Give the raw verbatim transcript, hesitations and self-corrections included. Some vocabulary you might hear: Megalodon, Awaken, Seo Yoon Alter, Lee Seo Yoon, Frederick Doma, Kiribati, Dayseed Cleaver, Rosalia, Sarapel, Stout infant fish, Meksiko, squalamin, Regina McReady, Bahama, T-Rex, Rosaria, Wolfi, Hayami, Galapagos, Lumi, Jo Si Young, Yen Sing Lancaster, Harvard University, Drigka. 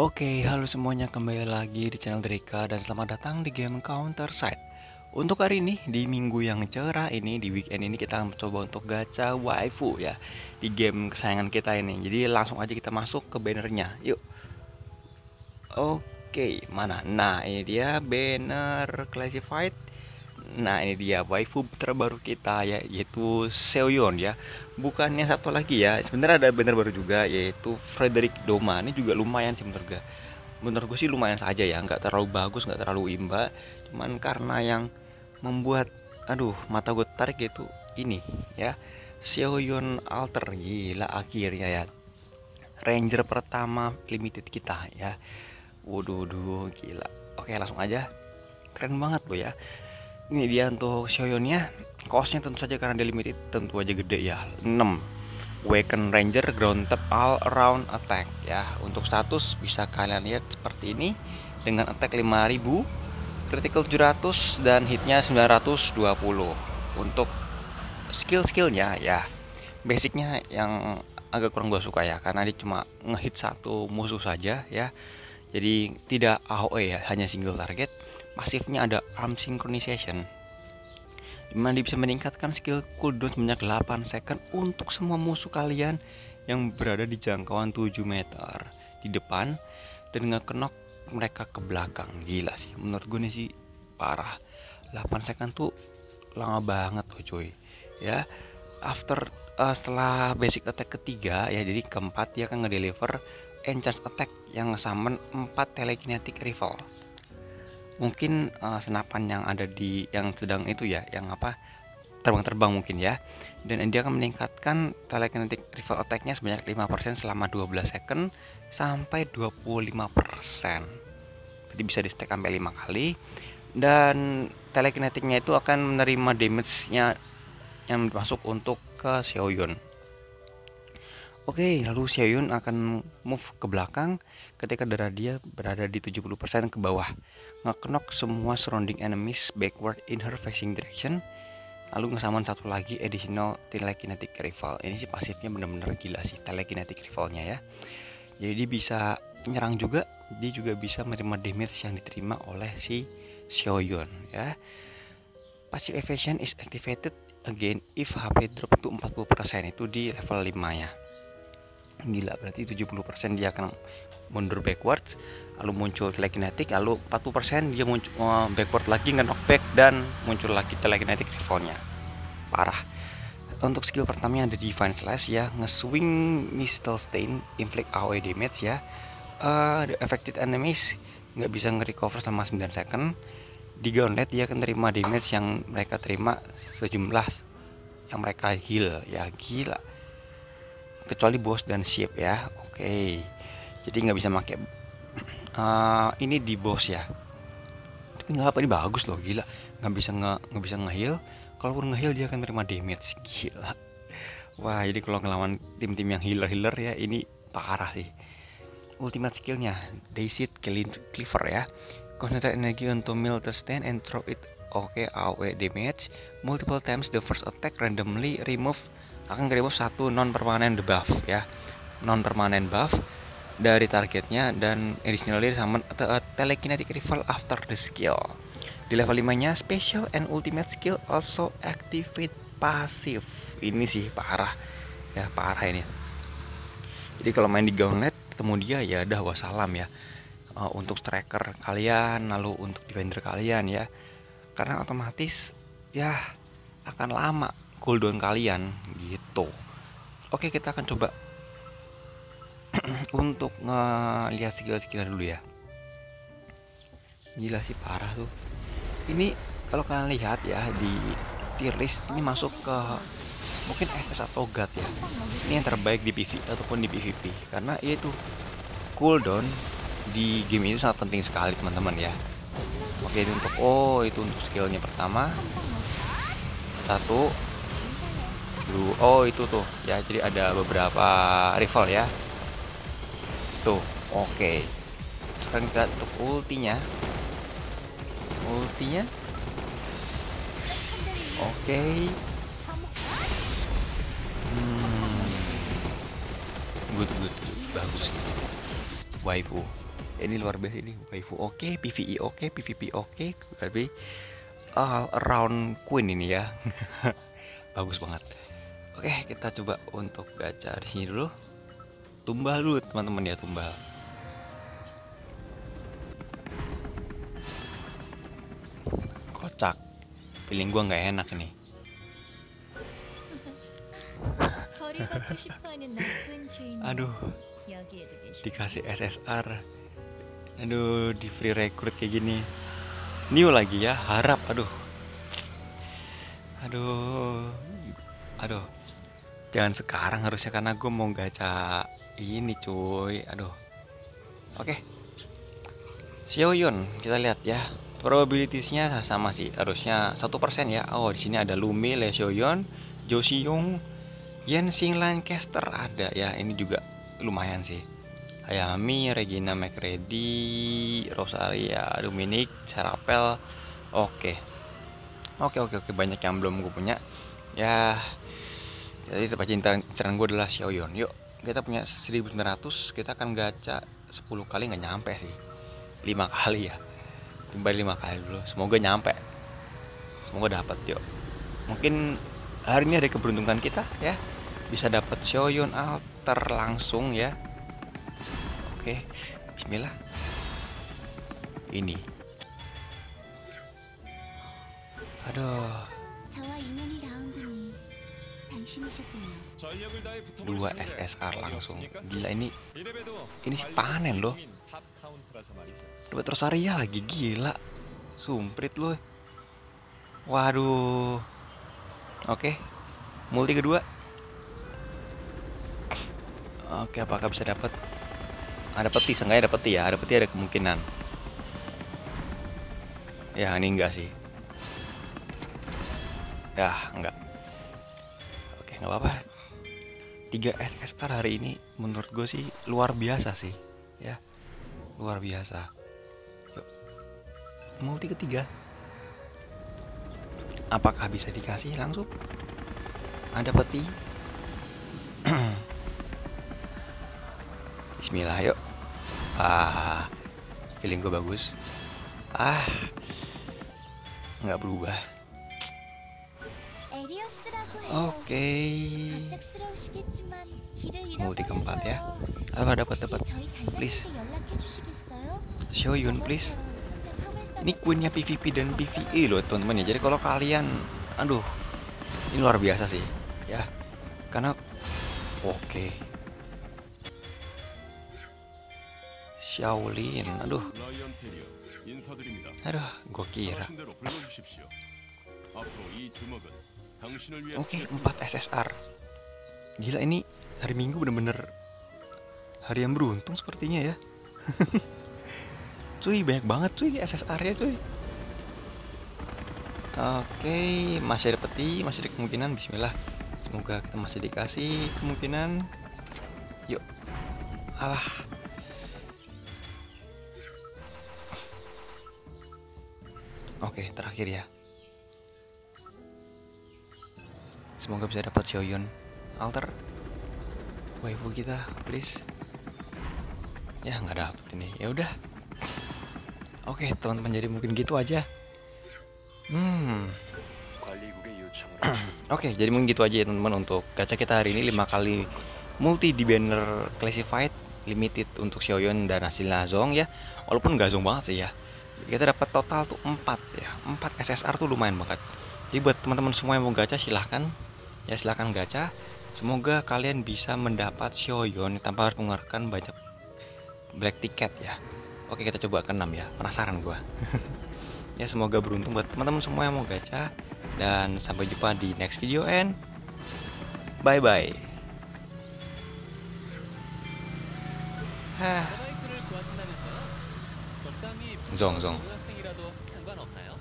Oke, halo semuanya, kembali lagi di channel Drigka dan selamat datang di game Counter Strike. Untuk hari ini, di minggu yang cerah ini, di weekend ini kita akan mencoba untuk gacha waifu ya, di game kesayangan kita ini. Jadi langsung aja kita masuk ke bannernya, yuk. Oke, mana? Nah, ini dia banner classified. Nah, ini dia waifu terbaru kita ya, yaitu Seo Yoon ya. Bukannya satu lagi ya, sebenarnya ada banner baru juga yaitu Frederick Doma. Ini juga lumayan sih menurut gue. Menurut gue sih lumayan saja ya, nggak terlalu bagus, nggak terlalu imba. Cuman karena yang membuat aduh mata gue tarik itu ini ya, Seo Yoon Alter. Gila, akhirnya ya Ranger pertama limited kita ya. Waduh, duh, gila. Oke, langsung aja. Keren banget loh ya. Ini dia untuk Seo Yoon-nya. Costnya tentu saja karena dia limited, tentu aja gede ya. enam Awaken Ranger Ground Tap All Round Attack ya. Untuk status bisa kalian lihat seperti ini, dengan attack lima ribu, critical tujuh ratus, dan hitnya sembilan ratus dua puluh. Untuk skill-skillnya ya, basicnya yang agak kurang gue suka ya, karena dia cuma ngehit satu musuh saja ya. Jadi tidak A O E ya, hanya single target. Pasifnya ada arm synchronization, dimana dia bisa meningkatkan skill cooldown sebanyak delapan second untuk semua musuh kalian yang berada di jangkauan tujuh meter di depan, dan nge-knock mereka ke belakang. Gila sih, menurut gue nih sih parah. Delapan second tuh lama banget tuh cuy ya. After uh, setelah basic attack ketiga ya, jadi keempat dia akan ngedeliver enchant attack yang nge-summon empat telekinetic rifle. Mungkin uh, senapan yang ada di yang sedang itu ya, yang apa, terbang-terbang mungkin ya. Dan dia akan meningkatkan telekinetic rifle attack-nya sebanyak lima persen selama dua belas second sampai dua puluh lima persen. Jadi bisa di stack sampai lima kali. Dan telekinetiknya itu akan menerima damage-nya yang masuk untuk ke Seo Yoon. Oke, lalu Seo Yoon akan move ke belakang ketika darah dia berada di tujuh puluh persen ke bawah. Nge-knock semua surrounding enemies backward in her facing direction. Lalu nge-summon satu lagi additional telekinetic rifle. Ini sih pasifnya bener-bener gila sih, telekinetic rifle-nya ya. Jadi dia bisa nyerang juga, dia juga bisa menerima damage yang diterima oleh si Seo Yoon ya. Passive evasion is activated again if H P drop to empat puluh persen, itu di level lima ya. Gila, berarti tujuh puluh persen dia akan mundur backwards, lalu muncul telekinetik, lalu empat puluh persen dia muncul uh, backward lagi, nge-knockback, dan muncul lagi telekinetik rifle-nya. Parah. Untuk skill pertamanya ada Divine Slash ya, nge-swing Mistle Stain, inflict A O E damage ya. Uh, the affected enemies nggak bisa nge-recover selama sembilan second. Di gauntlet dia akan terima damage yang mereka terima sejumlah yang mereka heal ya. Gila, kecuali boss dan ship ya. Oke, okay. Jadi nggak bisa pakai uh, ini di boss ya, tapi nggak apa, ini bagus loh. Gila, nggak bisa nggak nggak bisa ngeheal. Kalaupun ngeheal dia akan terima damage. Gila, wah, jadi kalau ngelawan tim-tim yang healer-healer ya ini parah sih. Ultimate skillnya Dayseed Cleaver ya, concentrate energy untuk Milter Stand and throw it. Oke, okay, A O E damage multiple times the first attack randomly remove. Akan remove satu non permanen debuff ya, non permanen buff dari targetnya, dan additionally sama telekinetic rifle after the skill. Di level lima nya special and ultimate skill also activate pasif. Ini sih parah ya, parah ini. Jadi kalau main di gauntlet ketemu dia ya dah wassalam ya, uh, untuk striker kalian, lalu untuk defender kalian ya, karena otomatis ya akan lama cooldown kalian gitu. Oke, kita akan coba untuk ngelihat skill-skillnya dulu ya. Gila sih, parah tuh. Ini kalau kalian lihat ya di tier list ini masuk ke mungkin S S atau God ya. Ini yang terbaik di P V ataupun di P V P, karena itu cooldown di game itu sangat penting sekali teman-teman ya. Oke, itu untuk oh itu untuk skillnya pertama satu. Oh itu tuh ya, jadi ada beberapa rifle ya tuh. Oke, okay. Sekarang kita untuk ultinya ultinya oke, okay. hmm. good good bagus waifu. Ini luar biasa ini, waifu oke, okay, P V E oke, okay, P V P oke, okay. Tapi all around queen ini ya. Bagus banget. Oke, okay, kita coba untuk gacha di sini dulu. Tumbal dulu teman-teman ya, tumbal. Kocak. Feeling gua nggak enak nih. Aduh, dikasih S S R, aduh, di free recruit kayak gini, new lagi ya, harap, aduh, aduh, aduh, jangan sekarang harusnya karena gue mau gacha ini cuy, aduh, oke, okay. Seo Yoon, kita lihat ya, probabilitiesnya sama sih, harusnya satu persen ya, oh di sini ada Lumi, Lee Seo Yoon, Jo Si Young, Yen Sing Lancaster ada ya, ini juga lumayan sih. Hayami, Regina McReady, Rosalia, Dominic, Sarapel. Oke. Oke oke oke, banyak yang belum gue punya. Ya. Jadi tempat incaran gue adalah Seo Yoon. Yuk, kita punya seribu sembilan ratus, kita akan gacha sepuluh kali nggak nyampe sih. lima kali ya. Kembali lima kali dulu. Semoga nyampe. Semoga dapat, yuk. Mungkin hari ini ada keberuntungan kita ya, bisa dapat Seo Yoon Alter langsung ya. Oke, bismillah. Ini. Aduh. Dua S S R langsung. Gila ini. Ini sih panen loh. Dapat Rosaria lagi, gila. Sumprit loh. Waduh. Oke, okay. Multi kedua. Oke, okay, apakah bisa dapat? Ada peti, seenggaknya ada peti ya. Ada peti, ada kemungkinan. Ya, ini enggak sih. Ya, enggak. Oke, okay, enggak apa-apa. tiga S S R hari ini menurut gue sih luar biasa sih. Ya, luar biasa. Yuk. Multi ketiga. Apakah bisa dikasih langsung? Ada peti. Bismillah, yuk. Ah, feeling gue bagus. Ah, nggak berubah. Oke. Okay. Multi keempat ya. Apa dapat dapat? Please. Seo Yoon, please. Ini queennya P V P dan P V E loh teman-teman ya. Jadi kalau kalian, aduh, ini luar biasa sih ya. Karena oke, okay. Shaolin, aduh, aduh, gue kira. Oke, okay, empat S S R. Gila ini hari Minggu bener-bener hari yang beruntung sepertinya ya. Cuy, banyak banget cuy S S R ya cuy. Oke, masih ada peti, masih ada kemungkinan. Bismillah, semoga kita masih dikasih kemungkinan. Yuk. Alah. Oke, terakhir ya. Semoga bisa dapat Seo Yoon Alter. Waifu kita, please. Ya, nggak dapet ini. Ya udah. Oke, okay, teman-teman, jadi mungkin gitu aja. Hmm. Oke, okay, jadi mungkin gitu aja ya teman-teman untuk gacha kita hari ini, lima kali multi di banner classified limited untuk Seo Yoon dan hasilnya zong ya. Walaupun gak zong banget sih ya. Kita dapat total tuh empat ya. empat S S R tuh lumayan banget. Jadi buat teman-teman semua yang mau gacha silahkan ya, silahkan gacha. Semoga kalian bisa mendapat Seo Yoon tanpa harus mengeluarkan banyak black ticket ya. Oke, kita coba ke enam ya, penasaran gua. Ya, semoga beruntung buat teman-teman semua yang mau gacha. Dan sampai jumpa di next video and bye-bye. Zong, zong.